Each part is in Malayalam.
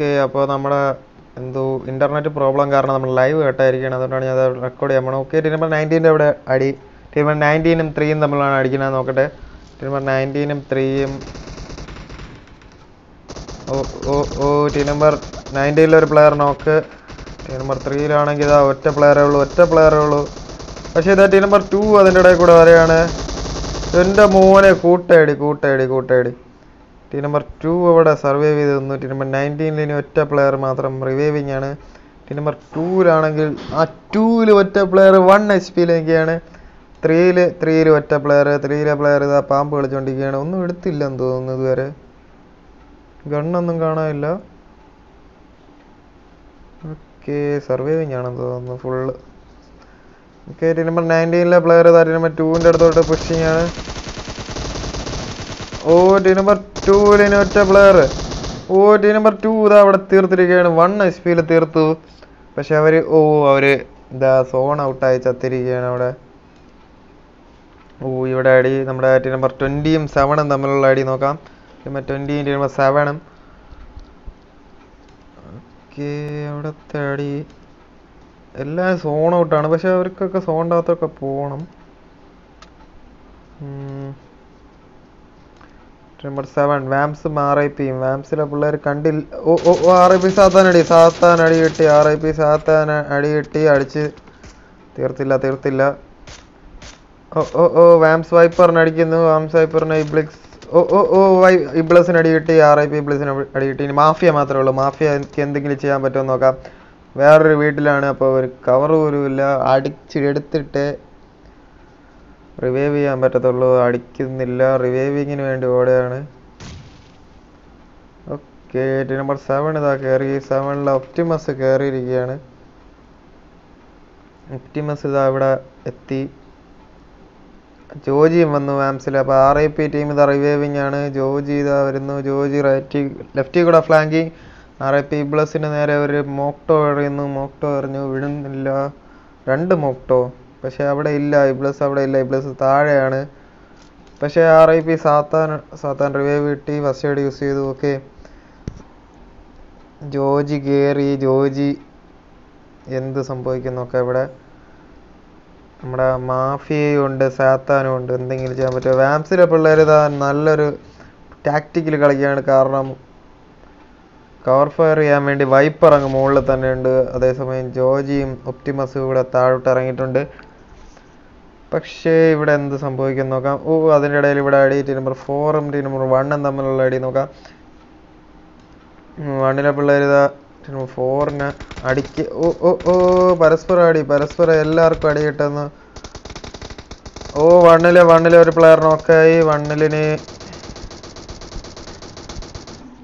ഓക്കെ അപ്പോൾ നമ്മുടെ എന്തോ ഇൻ്റർനെറ്റ് പ്രോബ്ലം കാരണം നമ്മൾ ലൈവ് കട്ടായിരിക്കുകയാണ്. അതുകൊണ്ടാണ് ഞാൻ അത് റെക്കോർഡ് ചെയ്യാൻ പോകണം. ഓക്കെ, ടീം നമ്പർ 19-ൻ്റെ അവിടെ അടി. ടീം നമ്പർ 19-ഉം 3-ഉം തമ്മിലാണ് അടിക്കുന്നത്. നോക്കട്ടെ, ടീം നമ്പർ 19-ഉം 3-ഉം. ഓ ഓ ഓ ടീം നമ്പർ 19-ലൊരു പ്ലെയർ നോക്ക്. ടീം നമ്പർ 3-യിലാണെങ്കിൽ ഇതാ ഒറ്റ പ്ലെയറേ ഉള്ളൂ. പക്ഷേ ഇതാ ടീം നമ്പർ 2 അതിൻ്റെ ഇടയിൽ കൂടെ വരെയാണ്. എൻ്റെ മോനെ, കൂട്ടേടി. ടീം നമ്പർ 2 അവിടെ സർവൈവ് ചെയ്ത് തന്നു. ടീം നമ്പർ 19-ലിന് ഒറ്റ പ്ലെയർ മാത്രം റിവൈവിങ് ആണ്. ടീം നമ്പർ 2-ലാണെങ്കിൽ ആ 2-ൽ ഒറ്റ പ്ലെയർ 1 HP-യിലേക്കാണ്. 3-ൽ ഒറ്റ പ്ലെയർ. 3-ലെ പ്ലെയർ ഇതാ പാമ്പ് കളിച്ചുകൊണ്ടിരിക്കുകയാണ്. ഒന്നും എടുത്തില്ലെന്ന് തോന്നുന്നു, ഇതുവരെ ഗണ്ണൊന്നും കാണാനില്ല. ഓക്കെ, സർവൈവിങ് ആണെന്ന് തോന്നുന്നു ഫുള്ള്. ഓക്കെ, ടീം നമ്പർ 19-ലെ പ്ലെയർ ഇതാ ടീം നമ്പർ 2-ൻ്റെ അടുത്തോട്ട് പുഷിങ് ആണ്. ഓ ടീം നമ്പർ 2-ലിന് ഒറ്റ പ്ലെയർ. ഓ ടീം നമ്പർ 2 ഇതാ അവിടെ തീർത്തിരിക്കുകയാണ്. 1 HP-യിൽ തീർത്തു. പക്ഷെ അവർ ഇതാ സോൺ ഔട്ടായി ചത്തിരിക്കുകയാണ് അവിടെ. ഓ ഇവിടെ അടി. നമ്മുടെ ടീം നമ്പർ 20-ഉം 7-ഉം തമ്മിലുള്ള അടി നോക്കാം. ടീം നമ്പർ 20-യും 7-ഉം. ഓക്കെ, അവിടുത്തെ അടി. എല്ലാം സോൺ ഔട്ടാണ്. പക്ഷെ അവർക്കൊക്കെ സോണിനകത്തൊക്കെ പോകണം. നമ്പർ 7 വാംസും RIP-യും. വാംസിലെ പിള്ളേർ കണ്ടില്ല. ഓ ഓ ഓ RIP സാത്താൻ അടി കിട്ടി. RIP സാത്താൻ അടി കിട്ടി. അടിച്ച് തീർത്തില്ല. ഓ ഓ ഓ വാംസ് വൈപ്പറിന് അടിക്കുന്നു. വാംസ് വൈപ്പറിന് ഇബ്ലിക്സ്. ഓ ഓ ഓ ഇബ്ലസിന് അടി കിട്ടി. RIP ഇബ്ലസിന് അടി കിട്ടി. ഇനി മാഫിയ മാത്രമേ ഉള്ളൂ. മാഫിയ എനിക്ക് എന്തെങ്കിലും ചെയ്യാൻ പറ്റുമെന്ന് നോക്കാം. വേറൊരു വീട്ടിലാണ്. അപ്പോൾ ഒരു കവർ പോലും ഇല്ല. അടിച്ചെടുത്തിട്ട് റിവൈവ് ചെയ്യാൻ പറ്റത്തുള്ളൂ. അടിക്കുന്നില്ല. റിവൈവിങ്ങിന് വേണ്ടി ഓടുകയാണ്. ഓക്കെ, ടീം നമ്പർ 7 ഇതാ കയറി. 7-ലെ ഒപ്റ്റിമസ് കയറിയിരിക്കുകയാണ്. ഒപ്റ്റിമസ് ഇതാ ഇവിടെ എത്തി. ജോജിയും വന്നു വാംസിൽ. അപ്പോൾ RIP ടീം ഇതാ റിവൈവിങ് ആണ്. ജോജി ഇതാ വരുന്നു. ജോജി ലെഫ്റ്റിൽ കൂടെ ഫ്ലാങ്കിങ്. RIP പ്ലസിന് നേരെ ഒരു മോക്ടോ എറിയുന്നു. മോക്ടോ എറിഞ്ഞു വിടുന്നില്ല. 2 മോക്ടോ. പക്ഷേ അവിടെ ഇല്ല. ഇബ്ലസ് താഴെയാണ്. പക്ഷേ RIP സാത്താൻ റിവൈവ് കിട്ടി. ഫസ്റ്റ് എയ്ഡ് യൂസ് ചെയ്തു. ഓക്കെ, ജോജി കയറി. ജോജി എന്ത് സംഭവിക്കുന്നൊക്കെ ഇവിടെ. നമ്മുടെ മാഫിയയും ഉണ്ട്, സാത്താനും ഉണ്ട്. എന്തെങ്കിലും ചെയ്യാൻ പറ്റുമോ? വാംസിലെ പിള്ളേർ ഇതാ നല്ലൊരു ടാക്റ്റിക്കൽ കളിക്കുകയാണ്. കാരണം കവർ ഫയർ ചെയ്യാൻ വേണ്ടി വൈപ്പർ അങ്ങ് മുകളിൽ തന്നെ ഉണ്ട്. അതേസമയം ജോജിയും ഒപ്റ്റിമസും ഇവിടെ താഴോട്ട് ഇറങ്ങിയിട്ടുണ്ട്. പക്ഷേ ഇവിടെ എന്ത് സംഭവിക്കും നോക്കാം. ഓ അതിൻ്റെ ഇടയിൽ ഇവിടെ അടി. ടീം നമ്പർ 4-ഉം ടീം നമ്പർ 1-ഉം തമ്മിലുള്ള അടി നോക്കാം. 1-ലെ പിള്ളേർ ഇതാ ടീം നമ്പർ 4-ന് അടിക്ക്. ഓ ഓ ഓ പരസ്പരം എല്ലാവർക്കും അടി കിട്ടുന്നു. ഓ 1-ലെ ഒരു പ്ലെയർ നോക്കായി. 1-ലിന്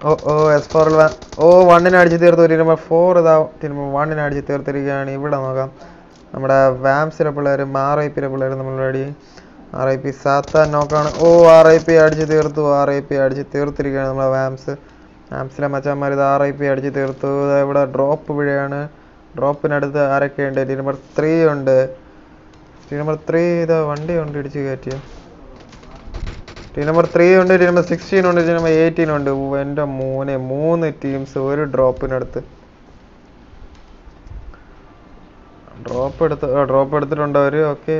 ഓ ഓ S4 ഓ 1-നെ അടിച്ച് തീർത്തു. ടീം നമ്പർ 4 ഇതാ ടീം നമ്പർ 1-നെ അടിച്ച് തീർത്തിരിക്കുകയാണ്. ഇവിടെ നോക്കാം. നമ്മുടെ വാംസിലെ പിള്ളേരും RIP-ലെ പിള്ളേരും നമ്മളുടെ അടി. RIP സാത്താൻ നോക്കാണ്. ഓ RIP അടിച്ച് തീർത്തു. അടിച്ച് തീർത്തിരിക്കുകയാണ് നമ്മുടെ വാംസിലെ മച്ചാന്മാർ. ഇത് RIP അടിച്ച് തീർത്തു. ഇവിടെ ഡ്രോപ്പ് പിഴയാണ്. ഡ്രോപ്പിനടുത്ത് ആരൊക്കെ ഉണ്ട്? ടീം നമ്പർ 3 ഉണ്ട്. ടീം നമ്പർ 3 ഇതാ വണ്ടി ഉണ്ട് ഇടിച്ച് കയറ്റിയ. ടീം നമ്പർ 3 ഉണ്ട്. ടീം നമ്പർ 16 ഉണ്ട്. ടീം നമ്പർ 18 ഉണ്ട്. എൻ്റെ മോനെ, 3 ടീംസ് ഒരു ഡ്രോപ്പിനടുത്ത്. ഡ്രോപ്പ് എടുത്തിട്ടുണ്ട് അവർ. ഓക്കെ,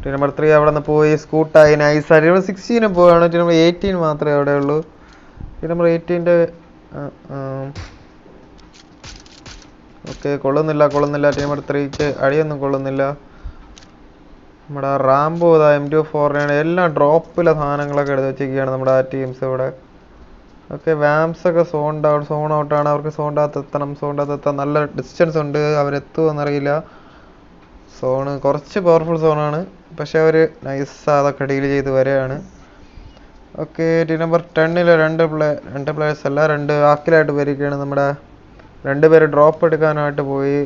ടീം നമ്പർ 3 അവിടെ നിന്ന് പോയി. സ്കൂട്ടായി, നൈസായി. ടീം നമ്പർ 16 പോവുകയാണ്. ടീം നമ്പർ 18 മാത്രമേ അവിടെ ഉള്ളൂ. ടീം നമ്പർ 18-ൻ്റെ ഓക്കെ കൊള്ളുന്നില്ല. ടീം നമ്പർ 3-ക്ക് അടിയൊന്നും കൊള്ളുന്നില്ല. നമ്മുടെ റാംബോ ഇതാ M24-നെയാണ്. എല്ലാം ഡ്രോപ്പിലെ സാധനങ്ങളൊക്കെ എടുത്ത് വെച്ചിരിക്കുകയാണ് നമ്മുടെ ആ ടീംസ് ഇവിടെ. ഓക്കെ, വാംസൊക്കെ സോൺ ഔട്ടാണ്. അവർക്ക് സോണ്ടാത്തെത്തണം. നല്ല ഡിസ്റ്റൻസ് ഉണ്ട്. അവരെത്തുമെന്നറിയില്ല. സോണ് കുറച്ച് പവർഫുൾ സോണാണ്. പക്ഷെ അവർ നൈസ് അതൊക്കെ ഡീൽ ചെയ്ത് വരെയാണ്. ഓക്കെ, ടീം നമ്പർ 10-ലെ രണ്ട് പ്ലെയേഴ്സ് അല്ല, 2 ആക്കിലായിട്ട് വരികയാണ്. നമ്മുടെ 2 പേര് ഡ്രോപ്പ് എടുക്കാനായിട്ട് പോയി.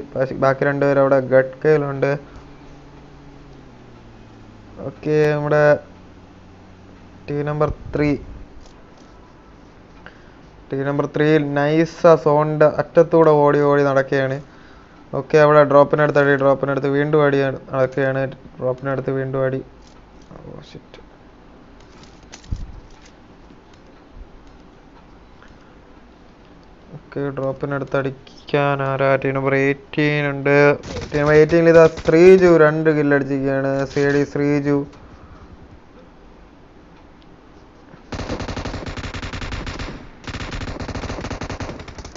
ബാക്കി 2 പേര് അവിടെ ഗഡ്കയിലുണ്ട്. ഓക്കെ, നമ്മുടെ ടീം നമ്പർ 3 നൈസാ സോണിൻ്റെ അറ്റത്തൂടെ ഓടി നടക്കുകയാണ്. ഓക്കെ, അവിടെ ഡ്രോപ്പിനടുത്ത് വീണ്ടും അടി നടക്കുകയാണ്. ഡ്രോപ്പിനടുത്ത് വീണ്ടും അടി. Okay, drop in at 18 and 18 is a 3 Jew and Gilad CD 3 Jew.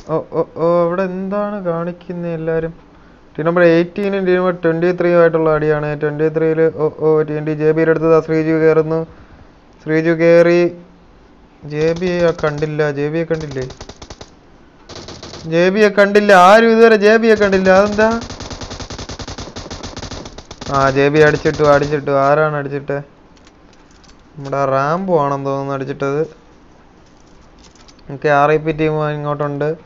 Oh, what in the garnic in the alarm? Number 18 and 23 at Ladiana 23. Oh, JB at the 3 Jew Garno 3 Jew Gary JB a candilla, JB a candilla. JB a candilla, are you there? JB a candilla? Ah, JB added to Aran adjita. Rambo on the one adjita. Okay, RIP team out under.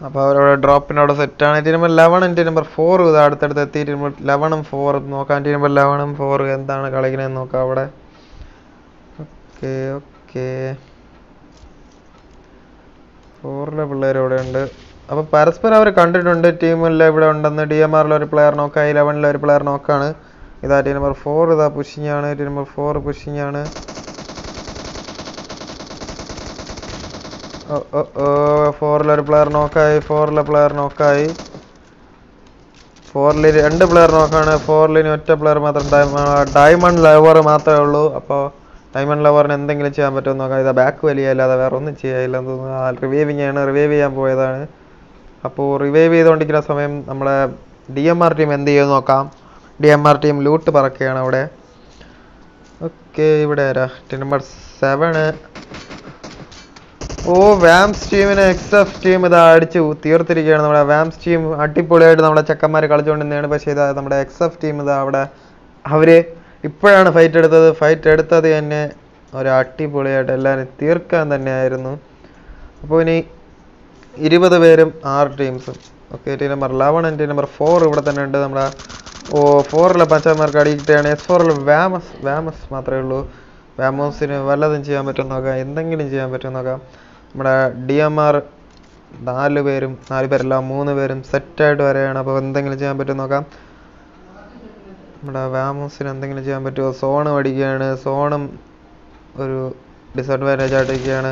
About a drop in out of set. 11 and number 4 with the 11 and 4. No continuum 11 and 4 and then a colleague and no cover. Okay. 4 level area. Appo parasparam avaru kandittunde team illa ivide undennu DMR la oru player knock aa 11 la oru player knock aanu. Idha team number 4 idha pushing aanu. Team number 4 pushing aanu. Oh 4 la oru player knock aa 4 la player knock aa 4 la rendu player knock aanu 4 la oru player matram diamond lover mathame ullu. Appo Diamond lover and then the back valley, other on the chair, reviving and reviving and weather. Upon reviving on the grass, DMR team and the Yonoka DMR team loot Parakan over there. Okay, Videra, number 7. Oh, Vamps team and XF team with the Adichu, theoretically, Vamps team, Attipulated, the Chakamari Joint and the XF team with the Havre. Now, fight at the fight at the end or Attipulated and Tirka and the Nairno. Pony Iriba the Verum are teams. Okay, number 11 and number 4 over the Nandamra. Oh, 4 La Pachamarcadi and S4 Vamos Matrello Vamos in Valla than Giamatanoga, in the Giamatanoga. But a DMR Naluverum, Nalberla, Moonaverum, set tied or an above the Giamatanoga. Vamos in the Jambeto, Sonam again, Sonam disadvantage again.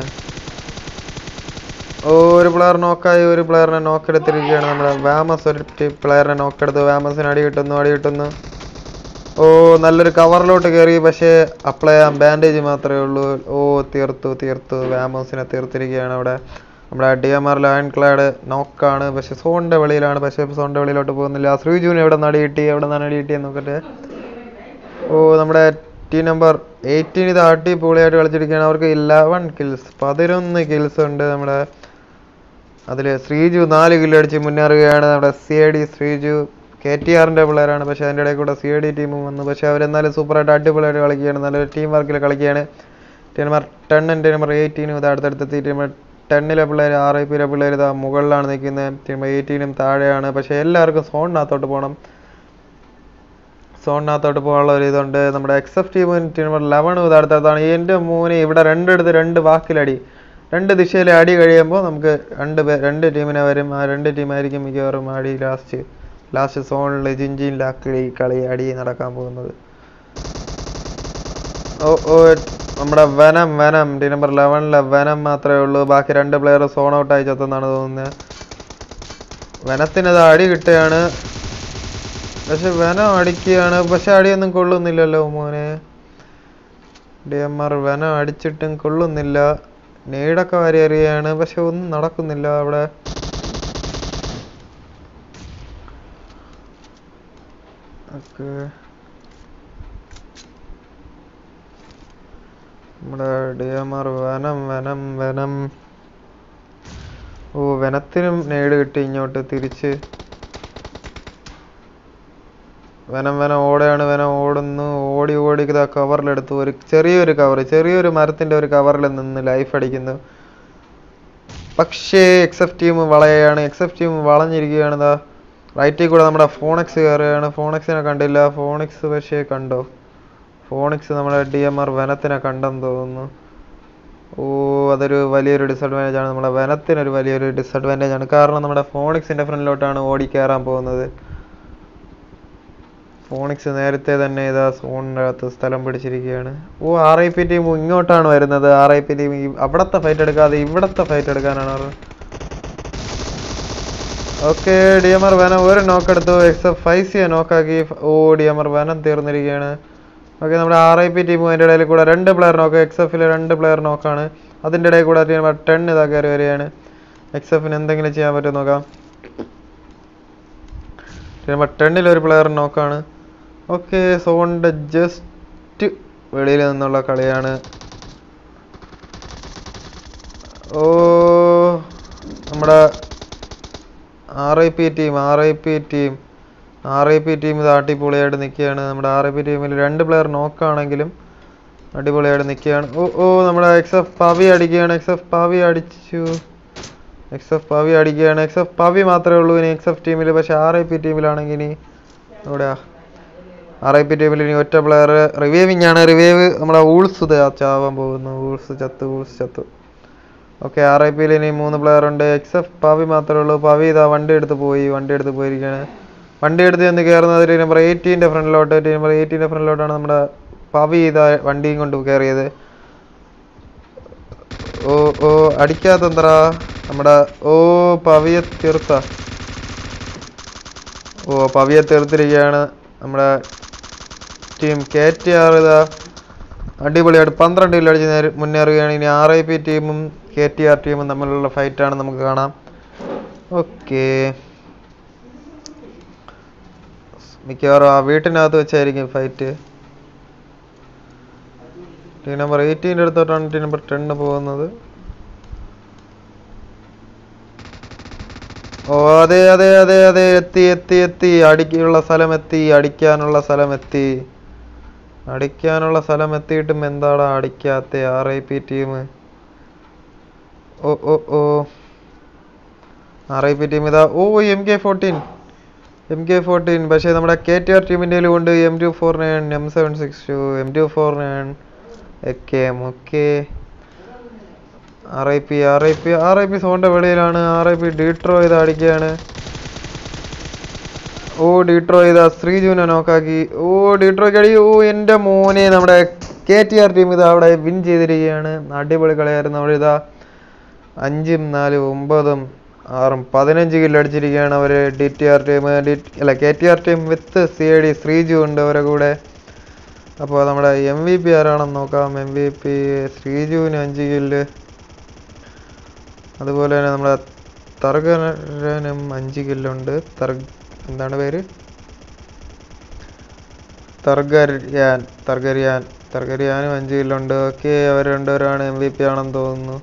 Oh, replar knocka, you replar and knock at the region. Vamos or player and knock at the Vamos in Adio to Nodio to no. Oh, Naller cover load to carry Bashe, apply and bandage matrol. Oh, tier two, Vamos in a tier 3 again. DMR landclad, knock on a Bashes on the Valley and Bashes on the Valley to go on the last 3 June ever than 80 ever than 80 and look at Oh, number T number 18 is the RT Pulia 11 kills, Padirun the kills under the 3 June, Nali Gillard Chimunari and CAD 3 June, KTR and Double and Bashan. I could a CAD team on the Bashavar and the Super at Double again and the teamwork again. 10 and number 18 with the 10 level RIP level, the Mughal and the 18 and Thadia and a Pashel, Sona thought upon them. Sona thought upon the except even Timber 11 with Arthur than the moon, if it rendered the rend Vakiladi. Render the shell Adi Gadiambo, under team in a very rendered team, I came here Madi last year. Last year's own legend, Lakri, Kaliadi, and Arakambo. Oh. Venom, number 11, Venom Matrolo, Baki and the player sound out. I just another Venathin is the Adiana Vena Adikiana, Bashadi and the Colonilla Lomone. DMR Vena Adichit and Colonilla Neda Cavari and Bashun, Narakunilla. Okay. DMR Venom. Oh, Venathinum needed to know to Tirichi Venom order and Venom order no Odi Odi the cover letter to Cherry recovery, Martin to recover and then life at again. Pakshe except team Valay except team Valanjiri and the righty good number of phonics here and a phonics in a candilla, phonics were shake and Phonics is DMR Venathina Kandam. Oh, other value disadvantage and Venathina value disadvantage and Karna Phonics in different Lotana, Odi Karam Ponade. Phonics നേരത്തെ തന്നെ ഇതാ സോണിനകത്ത് സ്ഥലം പിടിച്ചിരിക്കുകയാണ്. ഓ ആർഐപി ടീം ഇങ്ങോട്ടാണ് വരുന്നത്. ആർഐപി ടീം അവിടത്തെ ഫൈറ്റ് എടുക്കാതെ ഇവിടത്തെ ഫൈറ്റ് എടുക്കാനാണ് അവർ. ഓക്കേ ഡിഎംആർ വന ഒരു നോക്ക് എടുത്തു. എക്സെപ്റ്റ് ഫൈസിയെ നോക്കാക്കി. ഓ ഡിഎംആർ വനം തീർന്നിരിക്കുകയാണ്. ഓക്കേ നമ്മുടെ ആർഐപി ടീം അതിൻ്റെ ഇടയിൽ കൂടെ രണ്ട് പ്ലെയർ നോക്ക്. എക്സെപ്റ്റിലെ രണ്ട് പ്ലെയർ നോക്കാണ്. അതിൻ്റെ ഇടയിൽ കൂടെ ഡിഎംആർ 10 ഇതാ കയറി വരികയാണ്. എക്സെപ്റ്റിന് എന്തെങ്കിലും ചെയ്യാൻ പറ്റുമോ നോക്കാം. ഡിഎംആർ 10 ഒരു പ്ലെയർ നോക്കാണ്. ഓക്കേ സോണിൻ്റെ ജസ്റ്റ് വെളിയിൽ നിന്നുള്ള കളിയാണ്. ഓ നമ്മുടെ ആർ ഐ പി ടീം ഇത് അടിപൊളിയായിട്ട് നിൽക്കുകയാണ്. നമ്മുടെ ആർ ഐ പി ടീമിൽ രണ്ട് പ്ലെയർ നോക്കാണെങ്കിലും അടിപൊളിയായിട്ട് നിൽക്കുകയാണ്. ഓ ഓ നമ്മുടെ എക്സെപ്റ്റ് പവി അടിക്കുകയാണ്. എക്സെപ്റ്റ് പവി മാത്രമേ ഉള്ളൂ ഇനി എക്സെപ്റ്റ് ടീമിൽ. പക്ഷേ ആർ ഐ പി ടീമിലാണെങ്കിൽ ഇനി എവിടെയാ ആർ ഐ പി ടീമിൽ ഇനി ഒറ്റ പ്ലെയർ റിവൈവിങ് ആണ്. റിവൈവ് നമ്മുടെ ഊൾസ് ചാവാൻ പോകുന്നു. ഊൾസ് ചത്തു. ഓക്കെ ആർ ഐ പിയിൽ ഇനി 3 പ്ലെയർ ഉണ്ട്. എക്സെപ്റ്റ് പവി മാത്രമേ ഉള്ളൂ. പവി ഇതാ വണ്ടി എടുത്ത് പോയിരിക്കുകയാണ്. വണ്ടി എടുത്ത് ചെന്ന് കയറുന്നത് നമ്പർ 18-ൻ്റെ ഫ്രണ്ടിലോട്ട്. നമ്പർ 18-ൻ്റെ ഫ്രണ്ടിലോട്ടാണ് നമ്മുടെ പവി ഇതാ വണ്ടിയും കൊണ്ട് കയറിയത്. ഓ ഓ അടിക്കാത്തന്ത്രാ നമ്മുടെ ഓ പവിയെ തീർത്തിരിക്കുകയാണ് നമ്മുടെ ടീം. KTR ഇതാ അടിപൊളിയായിട്ട് 12 അടിച്ച് നേരെ മുന്നേറുകയാണ്. ഇനി ആർ ഐ പി ടീമും KTR ടീമും തമ്മിലുള്ള ഫൈറ്റാണ് നമുക്ക് കാണാം. ഓക്കെ മിക്കവാറും ആ വീട്ടിനകത്ത് വെച്ചായിരിക്കും ഫൈറ്റ്. ടീം നമ്പർ 18-ൻ്റെ അടുത്തോട്ടാണ് ടീം നമ്പർ 10 പോകുന്നത്. ഓ അതെ എത്തി. അടിക്കാനുള്ള സ്ഥലം എത്തിയിട്ടും എന്താടാ അടിക്കാത്ത R I P team. Oh oh oh R I P team ഇതാ ഓ MK14. പക്ഷേ നമ്മുടെ KTR ടീമിൻ്റെ കൊണ്ട് M249, M762, M249 ഒക്കെ. ഓക്കെ ആർ ഐ പി സോണിൻ്റെ വെളിയിലാണ്. RIP ഡീട്രോ ഇത് അടിക്കുകയാണ്. ഓ ഡീട്രോ ഇതാ ശ്രീജുവിനെ നോക്കാക്കി. ഓ ഡീട്രോയ്ക്ക് അടി. ഓ എൻ്റെ മോനെ നമ്മുടെ KTR ടീം ഇത് അവിടെ വിൻ ചെയ്തിരിക്കുകയാണ്. അടിപൊളി കളിയായിരുന്നു. അവിടെ ഇതാ 5, 4, 9, 9, 6, 15 കില്ലടിച്ചിരിക്കുകയാണ് അവർ. KTR team with CID Sreeju ഉണ്ട് അവരുടെ കൂടെ. അപ്പോൾ നമ്മുടെ MVP ആരാണെന്ന് നോക്കാം. MVP ശ്രീജുവിന് 5 കില്ല്. അതുപോലെ തന്നെ നമ്മുടെ തർഗനും 5 കില്ലുണ്ട്. തർഗറിയാനും 5 കില്ലുണ്ട്. ഓക്കെ അവർ രണ്ടുപേരാണ് MVP ആണെന്ന് തോന്നുന്നു.